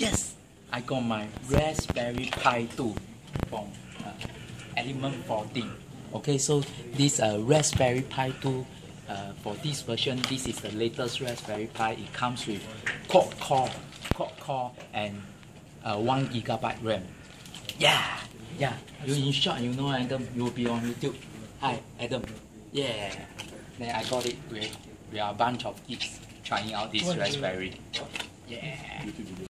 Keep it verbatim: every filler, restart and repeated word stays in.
yes, I got my Raspberry Pi two from uh, Element fourteen. Okay, so this uh, Raspberry Pi two, uh, for this version, this is the latest Raspberry Pi. It comes with quad core, quad core, and uh, one gigabyte RAM. Yeah, yeah. You in short, you know, Adam, you will be on YouTube. Hi, Adam. Yeah. Then I got it. We we are a bunch of kids trying out this Raspberry. Yeah.